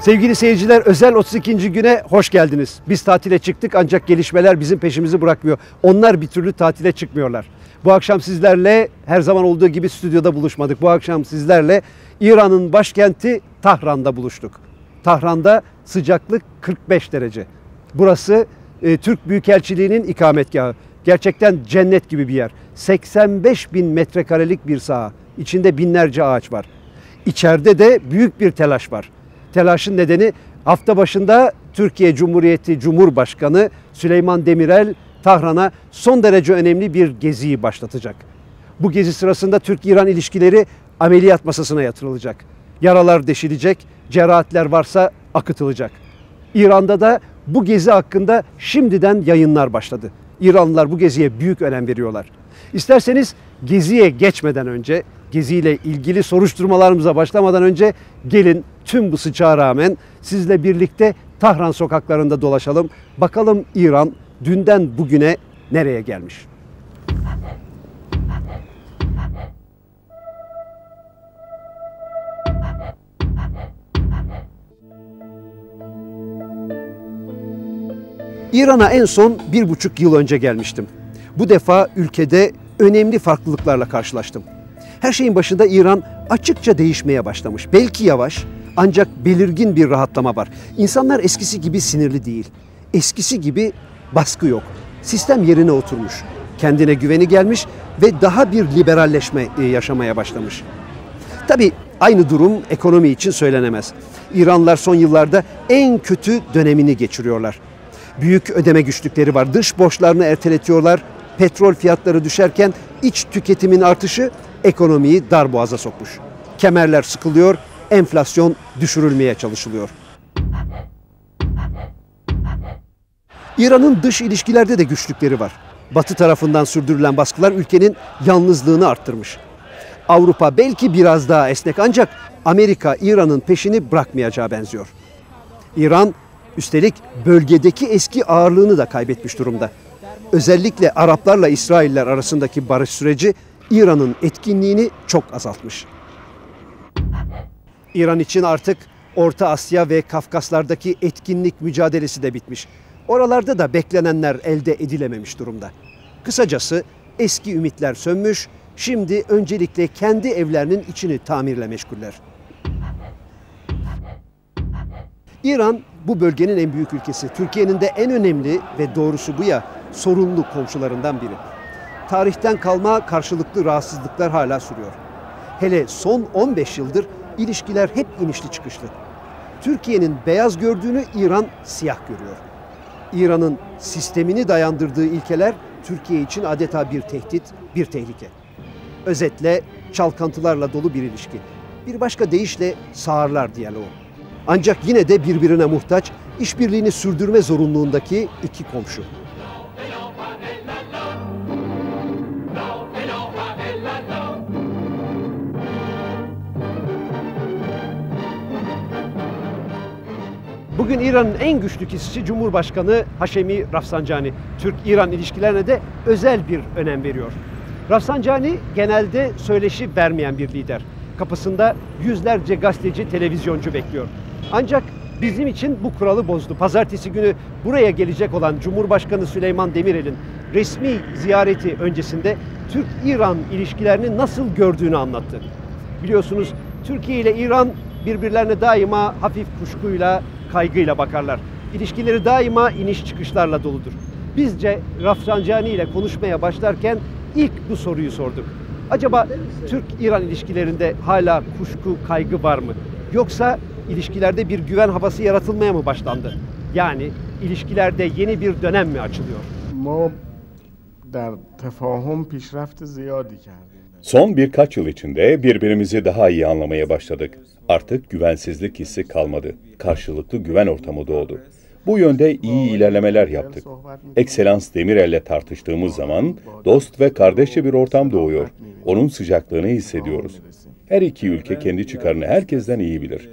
Sevgili seyirciler, özel 32. güne hoş geldiniz. Biz tatile çıktık ancak gelişmeler bizim peşimizi bırakmıyor. Onlar bir türlü tatile çıkmıyorlar. Bu akşam sizlerle her zaman olduğu gibi stüdyoda buluşmadık. Bu akşam sizlerle İran'ın başkenti Tahran'da buluştuk. Tahran'da sıcaklık 45 derece. Burası Türk Büyükelçiliği'nin ikametgahı. Gerçekten cennet gibi bir yer. 85 bin metrekarelik bir saha. İçinde binlerce ağaç var. İçeride de büyük bir telaş var. Telaşın nedeni hafta başında Türkiye Cumhuriyeti Cumhurbaşkanı Süleyman Demirel Tahran'a son derece önemli bir geziyi başlatacak. Bu gezi sırasında Türk-İran ilişkileri ameliyat masasına yatırılacak. Yaralar deşilecek, cerahatler varsa akıtılacak. İran'da da bu gezi hakkında şimdiden yayınlar başladı. İranlılar bu geziye büyük önem veriyorlar. İsterseniz geziye geçmeden önce, geziyle ilgili soruşturmalarımıza başlamadan önce gelin tüm bu sıcağa rağmen sizle birlikte Tahran sokaklarında dolaşalım. Bakalım İran dünden bugüne nereye gelmiş? İran'a en son 1,5 yıl önce gelmiştim. Bu defa ülkede önemli farklılıklarla karşılaştım. Her şeyin başında İran açıkça değişmeye başlamış. Belki yavaş ancak belirgin bir rahatlama var. İnsanlar eskisi gibi sinirli değil. Eskisi gibi baskı yok. Sistem yerine oturmuş. Kendine güveni gelmiş ve daha bir liberalleşme yaşamaya başlamış. Tabii aynı durum ekonomi için söylenemez. İranlılar son yıllarda en kötü dönemini geçiriyorlar. Büyük ödeme güçlükleri var. Dış borçlarını erteletiyorlar. Petrol fiyatları düşerken iç tüketimin artışı ekonomiyi darboğaza sokmuş. Kemerler sıkılıyor, enflasyon düşürülmeye çalışılıyor. İran'ın dış ilişkilerde de güçlükleri var. Batı tarafından sürdürülen baskılar ülkenin yalnızlığını arttırmış. Avrupa belki biraz daha esnek ancak Amerika İran'ın peşini bırakmayacağı benziyor. İran üstelik bölgedeki eski ağırlığını da kaybetmiş durumda. Özellikle Araplarla İsrailler arasındaki barış süreci İran'ın etkinliğini çok azaltmış. İran için artık Orta Asya ve Kafkaslardaki etkinlik mücadelesi de bitmiş. Oralarda da beklenenler elde edilememiş durumda. Kısacası eski ümitler sönmüş, şimdi öncelikle kendi evlerinin içini tamirle meşguller. İran bu bölgenin en büyük ülkesi. Türkiye'nin de en önemli ve doğrusu bu ya sorunlu komşularından biri. Tarihten kalma karşılıklı rahatsızlıklar hala sürüyor. Hele son 15 yıldır ilişkiler hep inişli çıkışlı. Türkiye'nin beyaz gördüğünü İran siyah görüyor. İran'ın sistemini dayandırdığı ilkeler Türkiye için adeta bir tehdit, bir tehlike. Özetle çalkantılarla dolu bir ilişki. Bir başka deyişle sağırlar diyaloğu. Ancak yine de birbirine muhtaç, işbirliğini sürdürme zorunluluğundaki iki komşu. Bugün İran'ın en güçlü kişisi Cumhurbaşkanı Haşemi Rafsancani. Türk-İran ilişkilerine de özel bir önem veriyor. Rafsancani genelde söyleşi vermeyen bir lider. Kapısında yüzlerce gazeteci, televizyoncu bekliyor. Ancak bizim için bu kuralı bozdu. Pazartesi günü buraya gelecek olan Cumhurbaşkanı Süleyman Demirel'in resmi ziyareti öncesinde Türk-İran ilişkilerini nasıl gördüğünü anlattı. Biliyorsunuz Türkiye ile İran birbirlerine daima hafif kuşkuyla, kaygıyla bakarlar. İlişkileri daima iniş çıkışlarla doludur. Bizce Rafsancani ile konuşmaya başlarken ilk bu soruyu sorduk. Acaba Türk-İran ilişkilerinde hala kuşku, kaygı var mı? Yoksa ilişkilerde bir güven havası yaratılmaya mı başlandı? Yani ilişkilerde yeni bir dönem mi açılıyor? Son birkaç yıl içinde birbirimizi daha iyi anlamaya başladık. Artık güvensizlik hissi kalmadı. Karşılıklı güven ortamı doğdu. Bu yönde iyi ilerlemeler yaptık. Ekselans Demirel'le tartıştığımız zaman dost ve kardeşçe bir ortam doğuyor. Onun sıcaklığını hissediyoruz. Her iki ülke kendi çıkarını herkesten iyi bilir.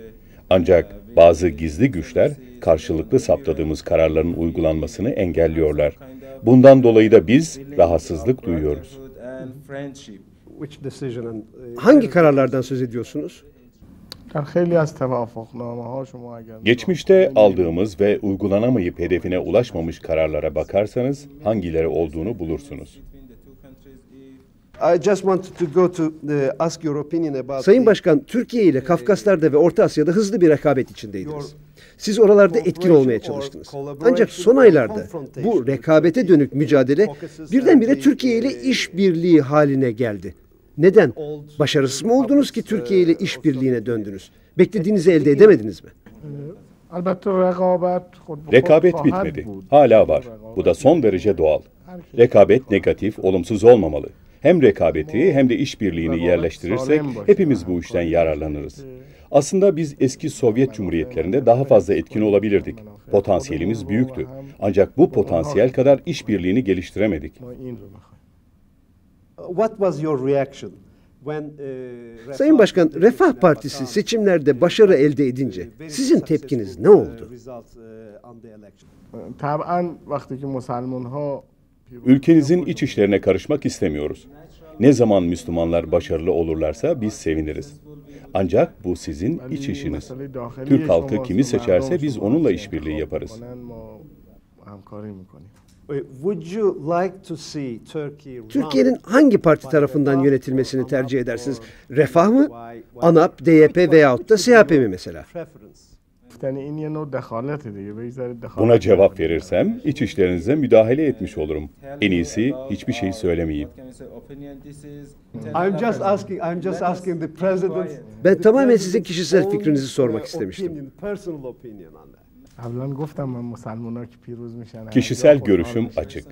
Ancak bazı gizli güçler karşılıklı saptadığımız kararların uygulanmasını engelliyorlar. Bundan dolayı da biz rahatsızlık duyuyoruz. Hangi kararlardan söz ediyorsunuz? Geçmişte aldığımız ve uygulanamayıp hedefine ulaşmamış kararlara bakarsanız hangileri olduğunu bulursunuz. Sayın Başkan, Türkiye ile Kafkaslar'da ve Orta Asya'da hızlı bir rekabet içindeydiniz. Siz oralarda etkin olmaya çalıştınız. Ancak son aylarda bu rekabete dönük mücadele birdenbire Türkiye ile işbirliği haline geldi. Neden? Başarısız mı oldunuz ki Türkiye ile işbirliğine döndünüz? Beklediğinizi elde edemediniz mi? Rekabet bitmedi. Hala var. Bu da son derece doğal. Rekabet negatif, olumsuz olmamalı. Hem rekabeti hem de işbirliğini yerleştirirsek hepimiz bu işten yararlanırız. Aslında biz eski Sovyet Cumhuriyetlerinde daha fazla etkin olabilirdik. Potansiyelimiz büyüktü. Ancak bu potansiyel kadar işbirliğini geliştiremedik. Sayın Başkan, Refah Partisi seçimlerde başarı elde edince sizin tepkiniz ne oldu? Ülkenizin iç işlerine karışmak istemiyoruz. Ne zaman Müslümanlar başarılı olurlarsa biz seviniriz. Ancak bu sizin iç işiniz. Türk halkı kimi seçerse biz onunla işbirliği yaparız. Türkiye'nin hangi parti tarafından yönetilmesini tercih edersiniz? Refah mı? ANAP, DYP veyahut da CHP mi mesela? Buna cevap verirsem iç işlerinize müdahale etmiş olurum. En iyisi hiçbir şey söylemeyeyim. Ben tamamen size kişisel fikrinizi sormak istemiştim. Kişisel görüşüm açık.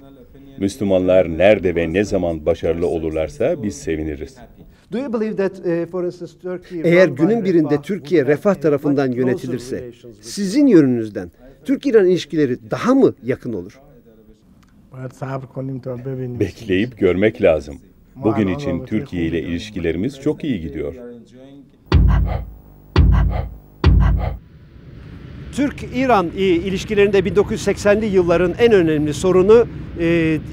Müslümanlar nerede ve ne zaman başarılı olurlarsa biz seviniriz. Eğer günün birinde Türkiye Refah tarafından yönetilirse, sizin yönünüzden Türk-İran ilişkileri daha mı yakın olur? Bekleyip görmek lazım. Bugün için Türkiye ile ilişkilerimiz çok iyi gidiyor. Türk-İran ilişkilerinde 1980'li yılların en önemli sorunu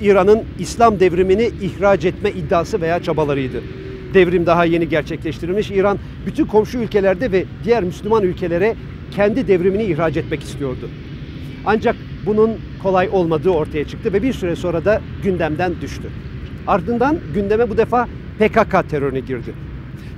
İran'ın İslam devrimini ihraç etme iddiası veya çabalarıydı. Devrim daha yeni gerçekleştirilmiş. İran bütün komşu ülkelerde ve diğer Müslüman ülkelere kendi devrimini ihraç etmek istiyordu. Ancak bunun kolay olmadığı ortaya çıktı ve bir süre sonra da gündemden düştü. Ardından gündeme bu defa PKK terörüne girdi.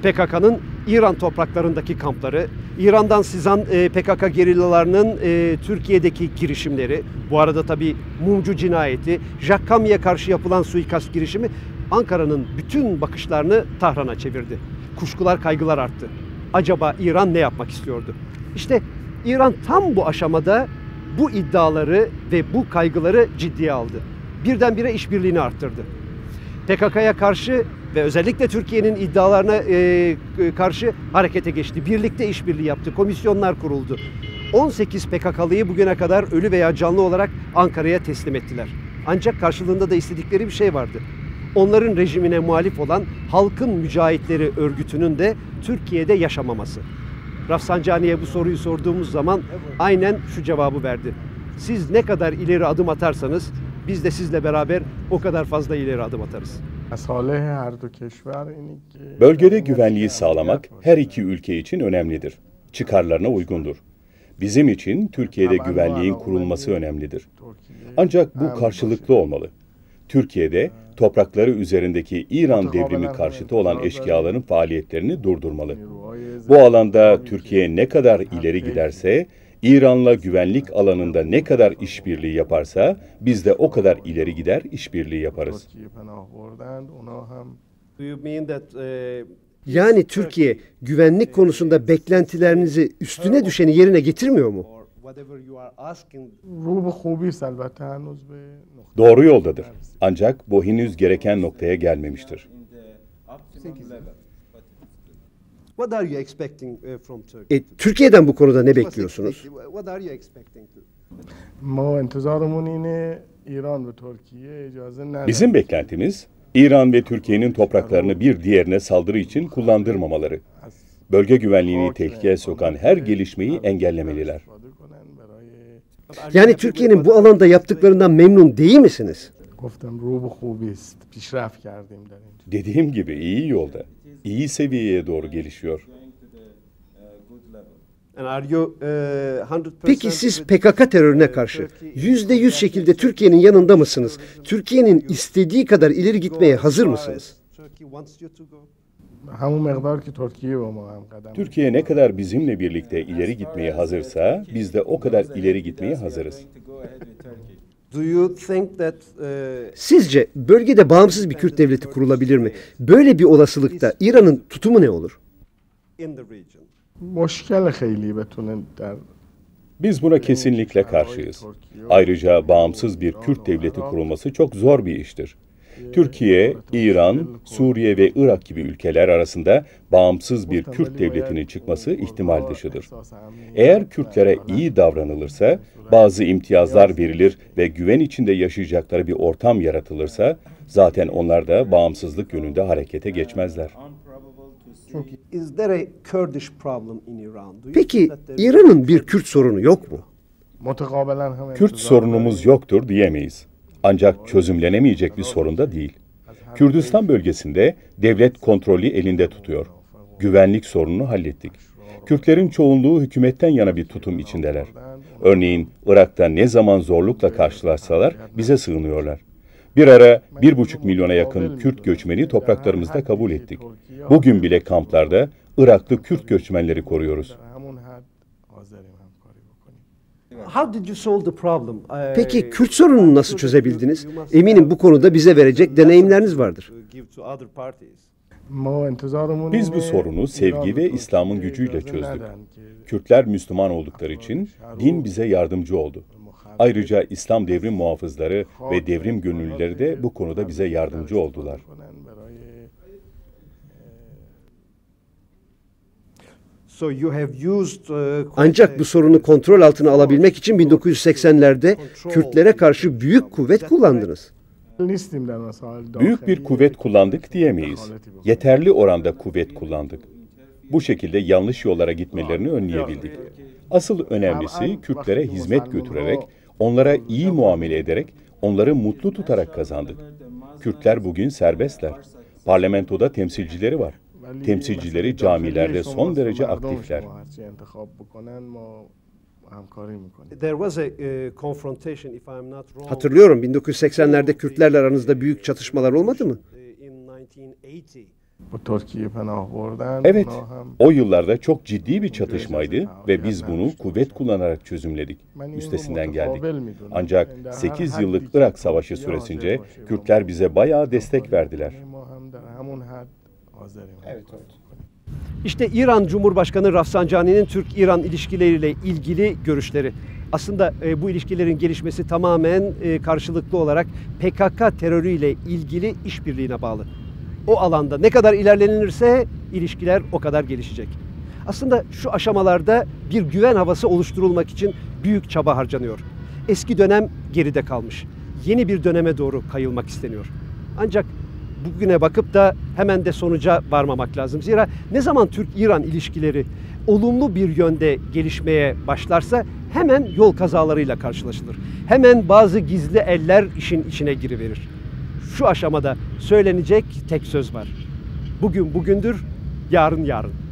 PKK'nın İran topraklarındaki kampları, İran'dan sızan PKK gerillalarının Türkiye'deki girişimleri, bu arada tabii Mumcu cinayeti, Jakkami'ye karşı yapılan suikast girişimi Ankara'nın bütün bakışlarını Tahran'a çevirdi. Kuşkular, kaygılar arttı. Acaba İran ne yapmak istiyordu? İşte İran tam bu aşamada bu iddiaları ve bu kaygıları ciddiye aldı. Birdenbire işbirliğini arttırdı. PKK'ya karşı ve özellikle Türkiye'nin iddialarına karşı harekete geçti. Birlikte işbirliği yaptı, komisyonlar kuruldu. 18 PKK'lıyı bugüne kadar ölü veya canlı olarak Ankara'ya teslim ettiler. Ancak karşılığında da istedikleri bir şey vardı. Onların rejimine muhalif olan Halkın Mücahitleri örgütünün de Türkiye'de yaşamaması. Rafsancani'ye bu soruyu sorduğumuz zaman aynen şu cevabı verdi. Siz ne kadar ileri adım atarsanız biz de sizle beraber o kadar fazla ileri adım atarız. Bölgede güvenliği sağlamak her iki ülke için önemlidir. Çıkarlarına uygundur. Bizim için Türkiye'de güvenliğin kurulması önemlidir. Ancak bu karşılıklı olmalı. Türkiye'de toprakları üzerindeki İran devrimi karşıtı olan eşkıyaların faaliyetlerini durdurmalı. Bu alanda Türkiye ne kadar ileri giderse, İran'la güvenlik alanında ne kadar işbirliği yaparsa biz de o kadar ileri gider işbirliği yaparız. Yani Türkiye güvenlik konusunda beklentilerinizi üstüne düşeni yerine getirmiyor mu? Doğru yoldadır. Ancak bu henüz gereken noktaya gelmemiştir. Türkiye'den bu konuda ne bekliyorsunuz? Bizim beklentimiz İran ve Türkiye'nin topraklarını bir diğerine saldırı için kullandırmamaları. Bölge güvenliğini tehlikeye sokan her gelişmeyi engellemeliler. Yani Türkiye'nin bu alanda yaptıklarından memnun değil misiniz? Dediğim gibi iyi yolda, iyi seviyeye doğru gelişiyor. Peki siz PKK terörüne karşı %100 şekilde Türkiye'nin yanında mısınız? Türkiye'nin istediği kadar ileri gitmeye hazır mısınız? Türkiye ne kadar bizimle birlikte ileri gitmeye hazırsa biz de o kadar ileri gitmeye hazırız. Sizce bölgede bağımsız bir Kürt devleti kurulabilir mi? Böyle bir olasılıkta İran'ın tutumu ne olur? Biz buna kesinlikle karşıyız. Ayrıca bağımsız bir Kürt devleti kurulması çok zor bir iştir. Türkiye, İran, Suriye ve Irak gibi ülkeler arasında bağımsız bir Kürt devletinin çıkması ihtimal dışıdır. Eğer Kürtlere iyi davranılırsa, bazı imtiyazlar verilir ve güven içinde yaşayacakları bir ortam yaratılırsa, zaten onlar da bağımsızlık yönünde harekete geçmezler. Peki İran'ın bir Kürt sorunu yok mu? Kürt sorunumuz yoktur diyemeyiz. Ancak çözümlenemeyecek bir sorun da değil. Kürdistan bölgesinde devlet kontrolü elinde tutuyor. Güvenlik sorununu hallettik. Kürtlerin çoğunluğu hükümetten yana bir tutum içindeler. Örneğin Irak'ta ne zaman zorlukla karşılaşsalar bize sığınıyorlar. Bir ara 1,5 milyona yakın Kürt göçmeni topraklarımızda kabul ettik. Bugün bile kamplarda Iraklı Kürt göçmenleri koruyoruz. Peki Kürt sorununu nasıl çözebildiniz? Eminim bu konuda bize verecek deneyimleriniz vardır. Biz bu sorunu sevgi ve İslam'ın gücüyle çözdük. Kürtler Müslüman oldukları için din bize yardımcı oldu. Ayrıca İslam devrim muhafızları ve devrim gönüllüleri de bu konuda bize yardımcı oldular. Ancak bu sorunu kontrol altına alabilmek için 1980'lerde Kürtlere karşı büyük kuvvet kullandınız. Büyük bir kuvvet kullandık diyemeyiz. Yeterli oranda kuvvet kullandık. Bu şekilde yanlış yollara gitmelerini önleyebildik. Asıl önemlisi Kürtlere hizmet götürerek, onlara iyi muamele ederek, onları mutlu tutarak kazandık. Kürtler bugün serbestler. Parlamentoda temsilcileri var. Temsilcileri camilerde son derece aktifler. Hatırlıyorum, 1980'lerde Kürtlerle aranızda büyük çatışmalar olmadı mı? Evet, o yıllarda çok ciddi bir çatışmaydı ve biz bunu kuvvet kullanarak çözümledik. Üstesinden geldik. Ancak 8 yıllık Irak Savaşı süresince Kürtler bize bayağı destek verdiler. Evet. İşte İran Cumhurbaşkanı Rafsancani'nin Türk-İran ilişkileriyle ilgili görüşleri. Aslında bu ilişkilerin gelişmesi tamamen karşılıklı olarak PKK terörüyle ilgili işbirliğine bağlı. O alanda ne kadar ilerlenilirse ilişkiler o kadar gelişecek. Aslında şu aşamalarda bir güven havası oluşturulmak için büyük çaba harcanıyor. Eski dönem geride kalmış. Yeni bir döneme doğru kayılmak isteniyor. Ancak bugüne bakıp da hemen de sonuca varmamak lazım. Zira ne zaman Türk-İran ilişkileri olumlu bir yönde gelişmeye başlarsa hemen yol kazalarıyla karşılaşılır. Hemen bazı gizli eller işin içine giriverir. Şu aşamada söylenecek tek söz var. Bugün bugündür, yarın yarın.